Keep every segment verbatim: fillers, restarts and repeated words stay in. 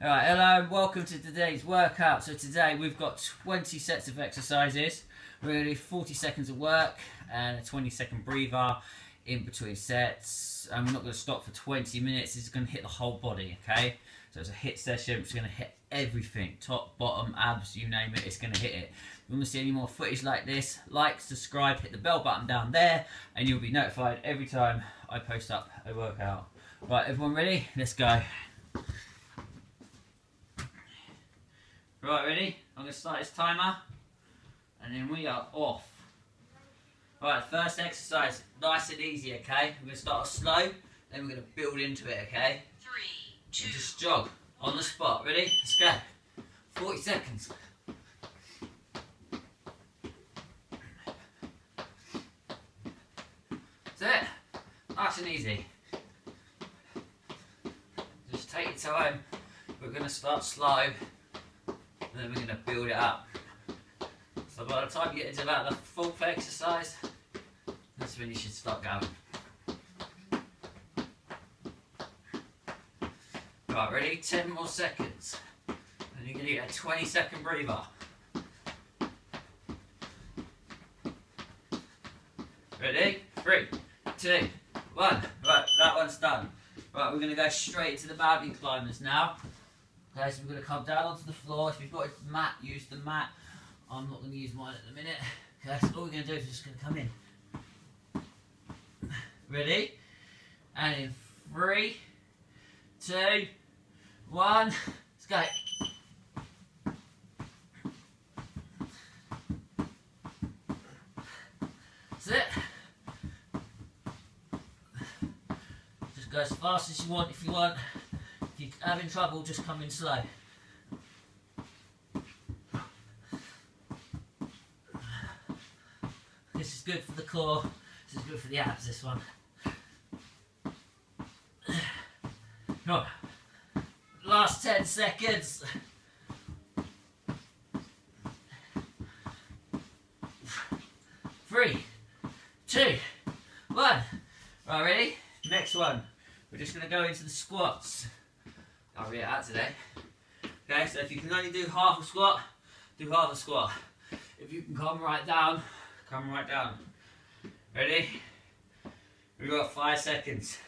Alright, hello and welcome to today's workout. So today we've got twenty sets of exercises. We're going to do forty seconds of work and a twenty second breather in between sets. I'm not going to stop for twenty minutes. This is going to hit the whole body, okay? So it's a HIIT session. It's going to hit everything. Top, bottom, abs, you name it, it's going to hit it. If you want to see any more footage like this, like, subscribe, hit the bell button down there and you'll be notified every time I post up a workout. Right, everyone ready? Let's go. Right, ready? I'm going to start this timer and then we are off. Right, first exercise, nice and easy, okay? We're going to start off slow, then we're going to build into it, okay? Three, two, and just jog on the spot. Ready? Let's go. forty seconds. That's it. Nice and easy. Just take your time. We're going to start slow. And then we're going to build it up. So by the time you get into about the fourth exercise, that's when you should start going. Right, ready? ten more seconds. And you're going to get a twenty second breather. Ready? Three, two, one. Right, that one's done. Right, we're going to go straight to the mountain climbers now. Okay, so we're going to come down onto the floor. If you've got a mat, use the mat. I'm not going to use mine at the minute. Okay, so all we're going to do is we're just going to come in. Ready? And in three, two, one, let's go. That's it. Just go as fast as you want if you want. If you're having trouble, just come in slow. This is good for the core, this is good for the abs, this one. Come on. Last ten seconds. Three, two, one. Right, ready? Next one. We're just going to go into the squats. I'll read it out today. Okay, so if you can only do half a squat, do half a squat. If you can come right down, come right down. Ready? We've got five seconds.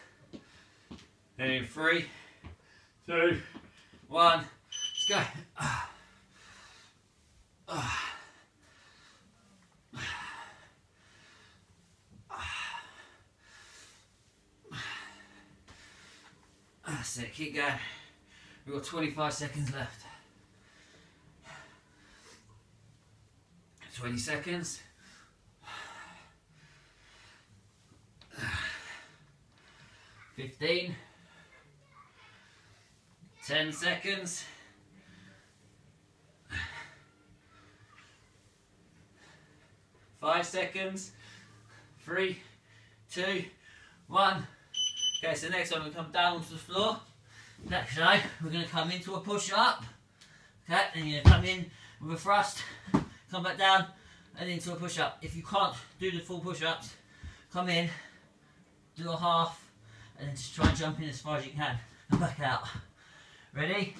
Then in three, two, one, let's go. That's it, keep going. We've got twenty-five seconds left. twenty seconds. fifteen. ten seconds. five seconds. three, two, one. Okay, so next one we come down onto the floor. Next time, we're going to come into a push-up, okay, and you're going to come in with a thrust, come back down, and into a push-up. If you can't do the full push-ups, come in, do a half, and then just try and jump in as far as you can, and back out. Ready?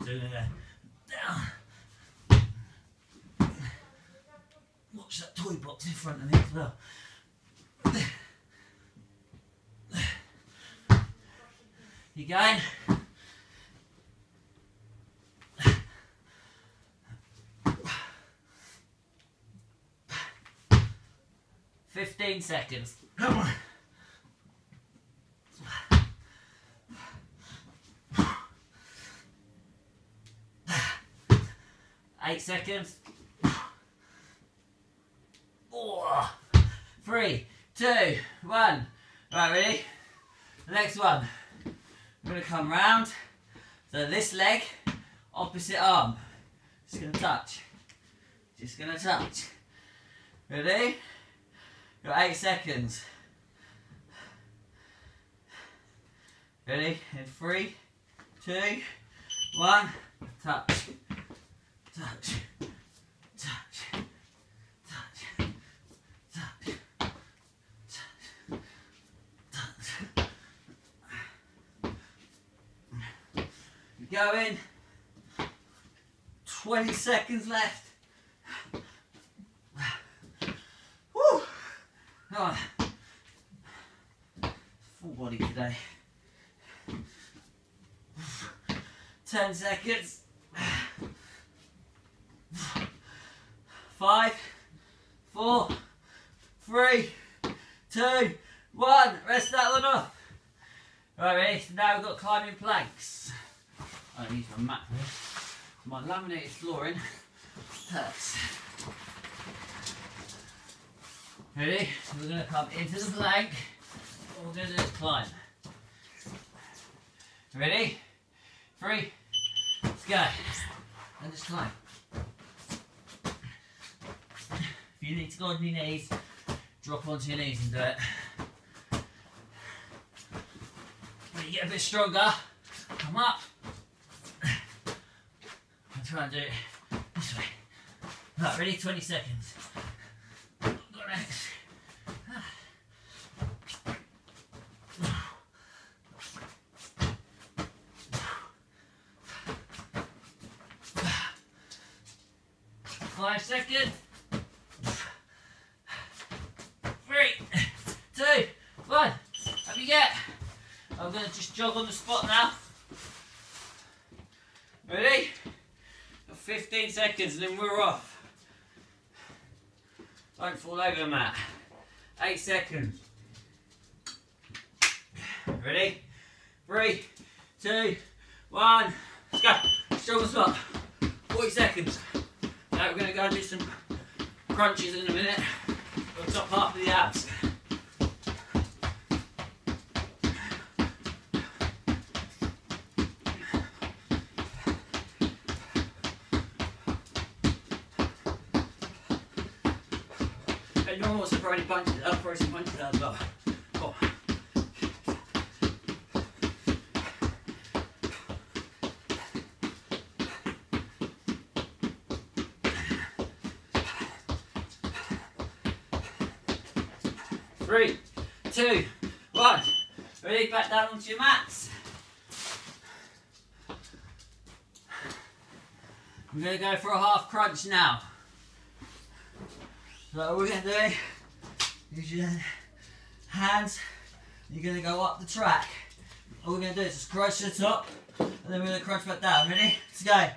So we're going to go down. Watch that toy box in front of me as well. You going? Fifteen seconds. Come on. Eight seconds. Four, three, two, one. Right, ready? Next one. We're going to come round, so this leg, opposite arm, just going to touch, just going to touch, ready? You've got eight seconds, ready? In three, two, one, touch, touch, touch, touch, touch. We're going. twenty seconds left. Woo! Come on. Full body today. ten seconds. Five, four, three, two, one. Rest that one off. Right, ready? So now we've got climbing planks. I don't use my mat for this. My laminated flooring hurts. Ready? So we're going to come into the plank. All we're going to do is climb. Ready? Three. Let's go. And just climb. If you need to go on your knees, drop onto your knees and do it. When you get a bit stronger, come up. Try and do it this way. Right, ready? twenty seconds. Got next. Five seconds. Three, two, one. Up you get. I'm going to just jog on the spot now. Ready? fifteen seconds and then we're off. Don't fall over the mat. eight seconds. Ready? Three, two, one. Let's go. Strong as well. forty seconds. Now we're going to go and do some crunches in a minute. The top half of the abs. Already bunches up, already bunches up as well. Go on. Three, two, one. Ready? Back down onto your mats. We're going to go for a half crunch now. So what we're going to do. Use your hands, you're going to go up the track. All we're going to do is just crunch to the top, and then we're going to crunch back down. Ready? Let's go.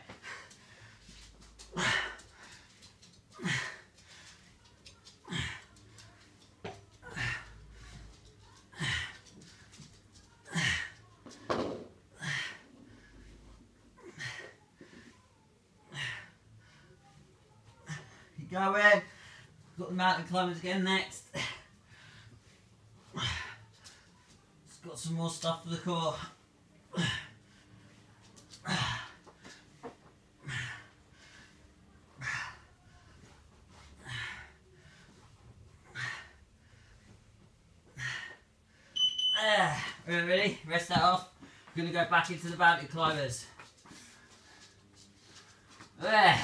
Keep going. Got the mountain climbers again next. It's got some more stuff for the core. There. Ready? Rest that off. We're going to go back into the mountain climbers. There.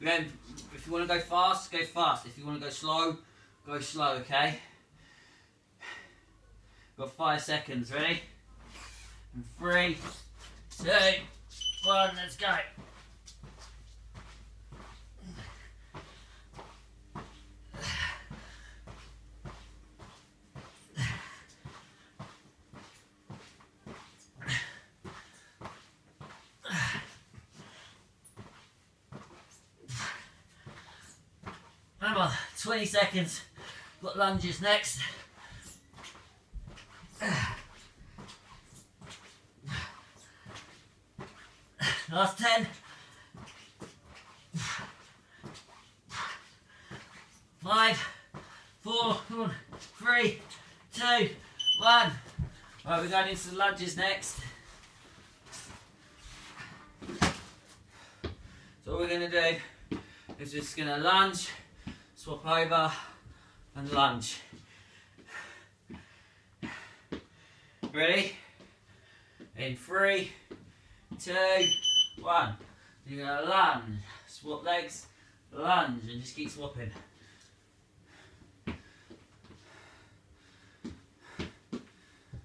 Then, if you want to go fast, go fast. If you want to go slow, go slow, okay? Got five seconds, ready? And three, two, one, let's go. twenty seconds. Got lunges next. Last ten. Five, four, three, two, one. Right, we're going into the lunges next. So all we're going to do is just going to lunge. Swap over and lunge. Ready? In three, two, one. You're going to lunge. Swap legs, lunge, and just keep swapping.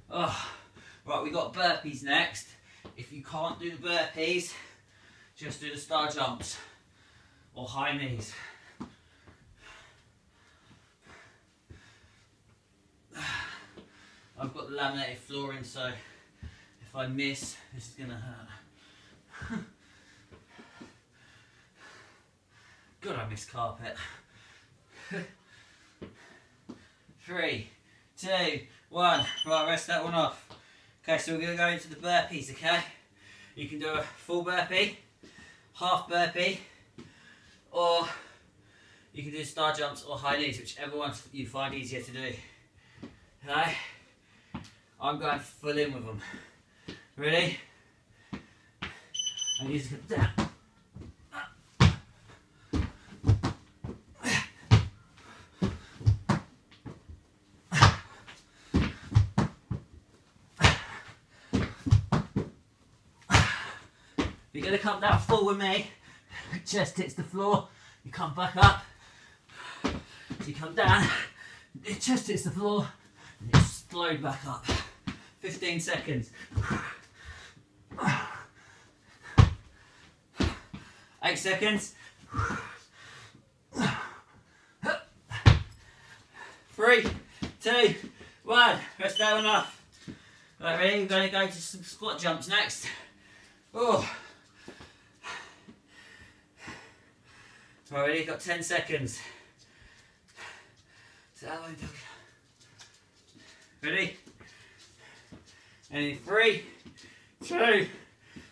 Oh, right, we got burpees next. If you can't do the burpees, just do the star jumps or high knees. I've got laminated flooring, so if I miss, this is going to hurt. God, I miss carpet. Three, two, one. Right, rest that one off. Okay, so we're going to go into the burpees, okay? You can do a full burpee, half burpee, or you can do star jumps or high knees, whichever one you find easier to do. Okay? I'm going full in with them. Ready? I'm using them down. You're going to come down full with me, chest hits the floor, you come back up, so you come down, your chest hits the floor, and you slide back up. fifteen seconds. Eight seconds. Three, two, one, rest that one off. Right, ready? We're going to go to some squat jumps next. Oh. Alright, you've got ten seconds. Ready? And in three, two,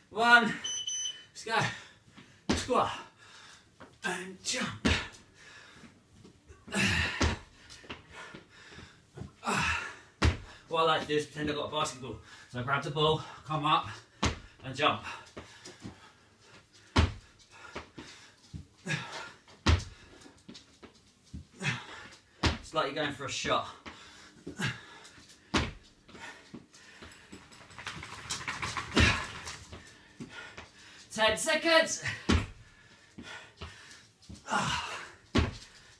one, let's go. Squat and jump. What I like to do is pretend I've got a basketball. So I grab the ball, come up, and jump. Like you're going for a shot. Ten seconds. Oh,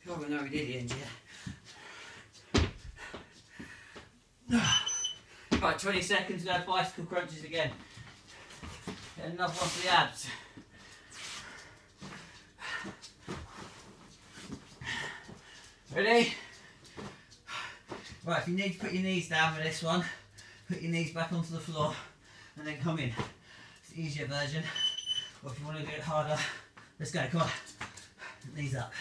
God, we know we did the end here. Right, twenty seconds. We'll have bicycle crunches again. Get another one for the abs. Ready? Right, if you need to put your knees down for this one, put your knees back onto the floor and then come in. It's the easier version. Or if you want to do it harder, let's go, come on. Knees up.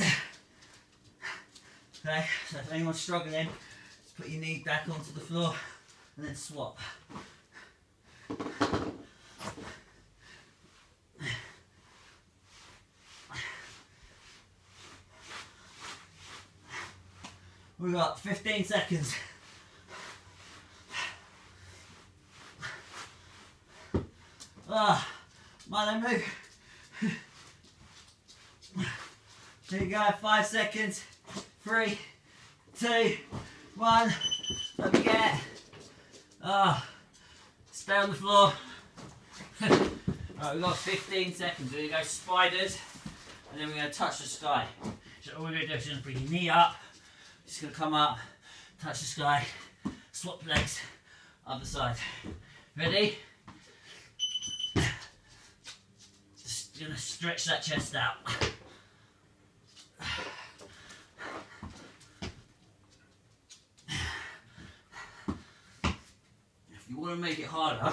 Okay, so if anyone's struggling, just put your knees back onto the floor and then swap. We've got fifteen seconds. Ah, my leg move. Here you go, five seconds. Three, two, one. Let me get. Ah, stay on the floor. Right, we've got fifteen seconds. We're going to go spiders, and then we're going to touch the sky. So all we're going to do is just bring your knee up. Just going to come up, touch the sky, swap legs, other side. Ready? Just going to stretch that chest out. If you want to make it harder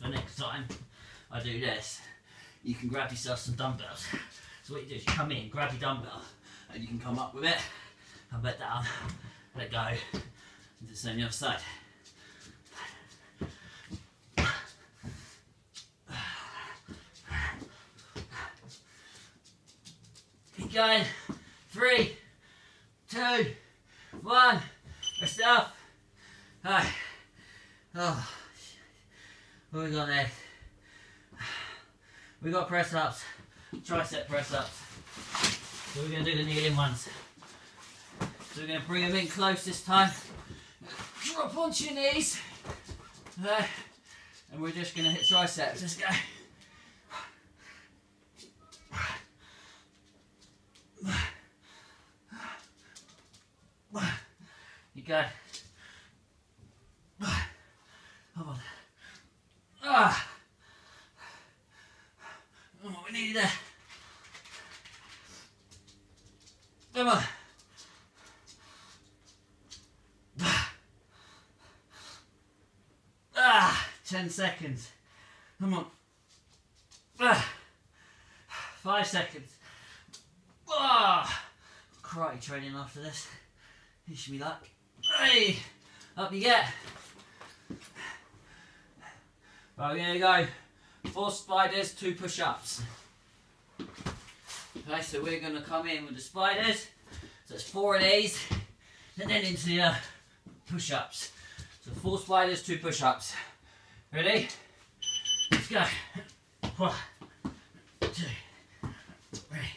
for next time I do this, you can grab yourself some dumbbells. So what you do is you come in, grab your dumbbell, and you can come up with it. Come back down, let go, and do the same the other side. Keep going. Three, two, one. Rest it up. Alright. Oh, what have we got next? We got press ups, tricep press ups. So we're going to do the kneeling ones. So we're going to bring them in close this time, drop onto your knees, there, and we're just going to hit triceps. Let's go. You go. Hold on. Ah! Oh, we needed that. Come on. Ah! Ten seconds. Come on. Ah! Five seconds. Ah! Karate training after this. You should be like, hey! Up you get. Right, here you go. Four spiders, two push-ups. Okay, so we're going to come in with the spiders. So it's four of these, and then into the uh, push-ups. So four spiders, two push-ups. Ready? Let's go. One, two, three,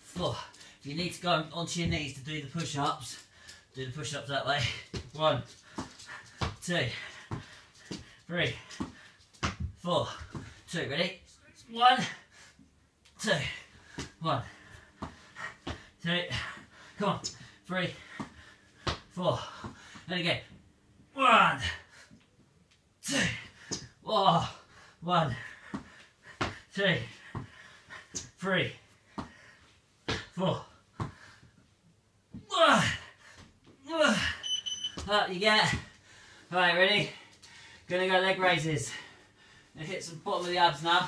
four. If you need to go onto your knees to do the push-ups, do the push-ups that way. One, two, three, four, two, ready? One, two, one, two, come on, three, four, and again. One, two, oh, one, two, three, four, up you get. Alright, ready? Gonna go leg raises. Gonna hit some bottom of the abs now.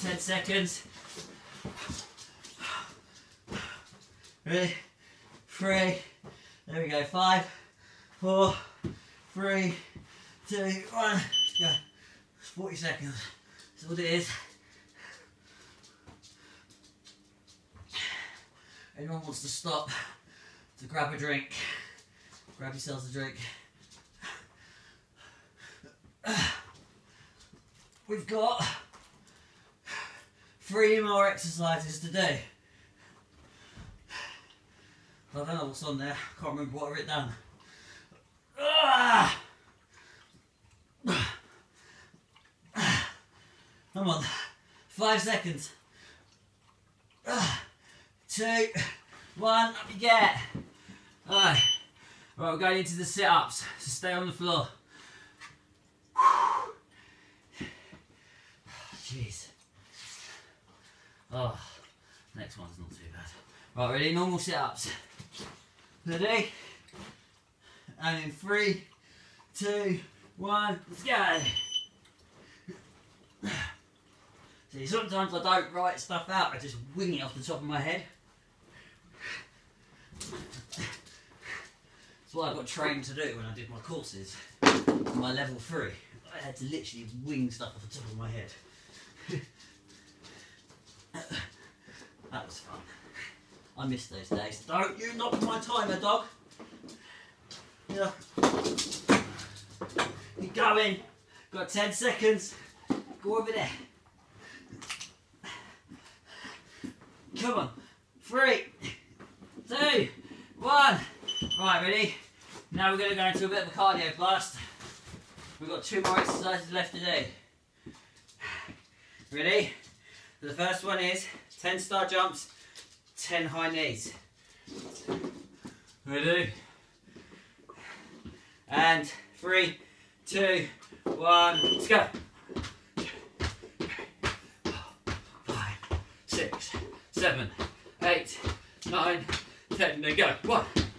Ten seconds. Ready? Three. There we go. Five, four, three, two, one. Go. Forty seconds. That's all it is. Anyone wants to stop to grab a drink? Grab yourselves a drink. We've got three more exercises to do. I don't know what's on there. I can't remember what I've written down. Come on. Five seconds. Two, one, up you get. Alright. Right, we're going into the sit-ups, so stay on the floor. Jeez. Oh, next one's not too bad. Right, ready? Normal sit-ups. Ready? And in three, two, one, let's go. See, sometimes I don't write stuff out, I just wing it off the top of my head. That's what I got trained to do when I did my courses, my level three. I had to literally wing stuff off the top of my head. That was fun. I miss those days. Don't you knock my timer, dog. Yeah. Keep going. Got ten seconds. Go over there. Come on. Three, two, one. Right, ready? Now we're going to go into a bit of a cardio blast. We've got two more exercises left to do. Ready? The first one is ten star jumps, ten high knees. Ready? And three, two, one, let's go. Five, six, seven, eight, nine, ten, there we go. One,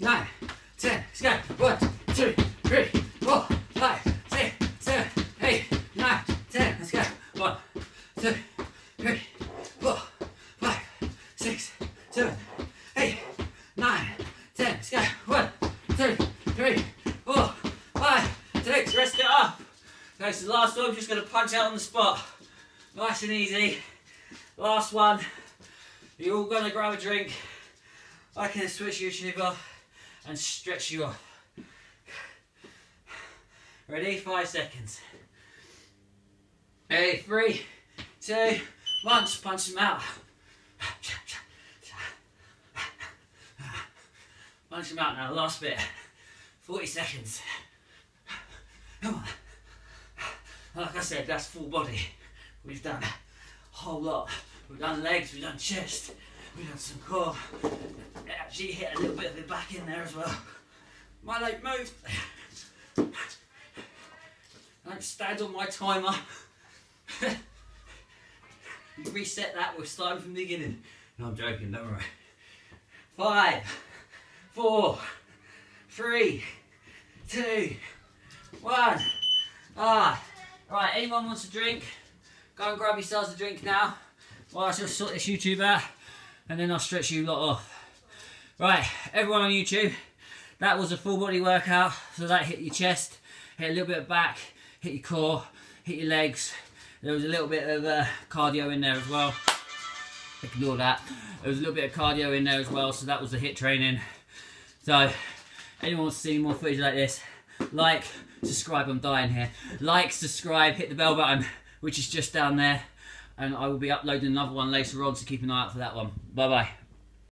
nine, ten. Let's go. One, two, three, four, five, six, seven, eight, nine, ten. Let's go. One, two, three, four, five, six, seven, eight, nine, ten. Let's go. One, two, three, four, five, six. Rest it up. Okay, so the last one, I'm just going to punch out on the spot. Nice and easy. Last one. You're all going to grab a drink. I can switch YouTube off and stretch you off. Ready? Five seconds. Eight, three, two, one. Just punch them out. Punch them out now. Last bit. forty seconds. Come on. like I said, that's full body. We've done a whole lot. We've done legs, we've done chest, we've done some core. Actually hit a little bit of the back in there as well. My leg moved. Don't stand on my timer. You reset that, we're starting from the beginning. No, I'm joking, don't worry. Five, four, three, two, one. Ah, right, anyone wants a drink? Go and grab yourselves a drink now. Well, I'll just sort this YouTube out and then I'll stretch you lot off. Right, everyone on YouTube, that was a full body workout. So that hit your chest, hit a little bit of back, hit your core, hit your legs. There was a little bit of uh, cardio in there as well. Ignore that. There was a little bit of cardio in there as well, so that was the HIIT training. So, anyone wants to see more footage like this, like, subscribe, I'm dying here. Like, subscribe, hit the bell button, which is just down there. And I will be uploading another one later on, so keep an eye out for that one. Bye-bye.